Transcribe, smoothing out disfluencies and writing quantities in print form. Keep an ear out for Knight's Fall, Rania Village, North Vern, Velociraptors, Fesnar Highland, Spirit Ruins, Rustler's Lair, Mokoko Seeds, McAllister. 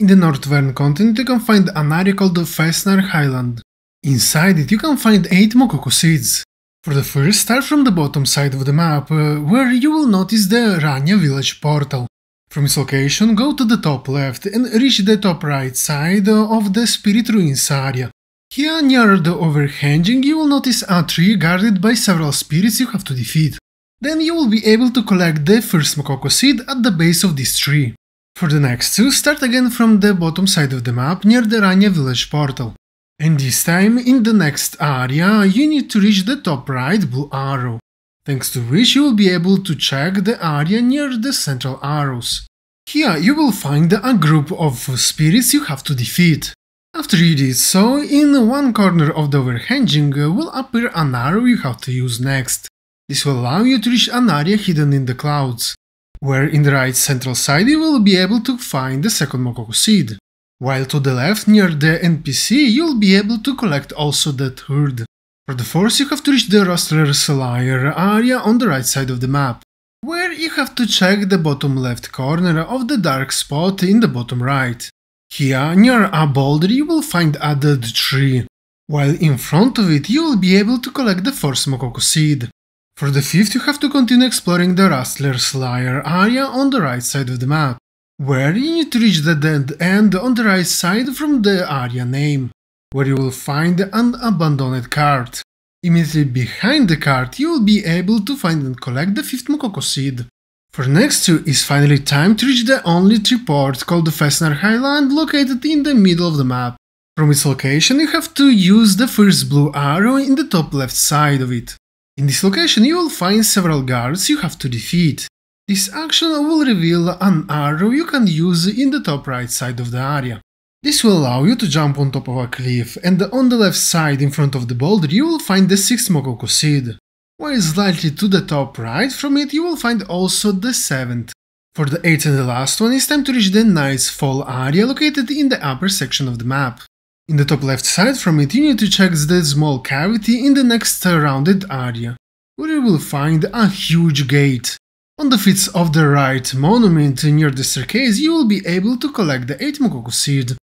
In the North Vern continent you can find an area called the Fesnar Highland. Inside it you can find 8 Mokoko Seeds. For the first, start from the bottom side of the map, where you will notice the Rania Village portal. From its location, go to the top left and reach the top right side of the Spirit Ruins area. Here, near the overhanging, you will notice a tree guarded by several spirits you have to defeat. Then you will be able to collect the first Mokoko Seed at the base of this tree. For the next two, start again from the bottom side of the map, near the Rania Village portal. And this time, in the next area, you need to reach the top right blue arrow, thanks to which you will be able to check the area near the central arrows. Here you will find a group of spirits you have to defeat. After you did so, in one corner of the overhanging will appear an arrow you have to use next. This will allow you to reach an area hidden in the clouds, where in the right central side you will be able to find the second Mokoko Seed. While to the left, near the NPC, you'll be able to collect also the third. For the fourth, you have to reach the Rustler's Lair area on the right side of the map, where you have to check the bottom left corner of the dark spot in the bottom right. Here, near a boulder, you will find a dead tree, while in front of it you will be able to collect the fourth Mokoko Seed. For the fifth, you have to continue exploring the Rustler's Lair area on the right side of the map, where you need to reach the dead end on the right side from the area name, where you will find an abandoned cart. Immediately behind the cart you will be able to find and collect the fifth Mokoko Seed. For next two is finally time to reach the only tree port called the Fesnar Highland, located in the middle of the map. From its location you have to use the first blue arrow in the top left side of it. In this location you will find several guards you have to defeat. This action will reveal an arrow you can use in the top right side of the area. This will allow you to jump on top of a cliff, and on the left side in front of the boulder you will find the 6th Mokoko Seed, while slightly to the top right from it you will find also the 7th. For the 8th and the last one, it's time to reach the Knight's Fall area located in the upper section of the map. In the top left side from it you need to check the small cavity in the next rounded area, where you will find a huge gate. On the feet of the right monument near the staircase you will be able to collect the 8 Mokoko Seed.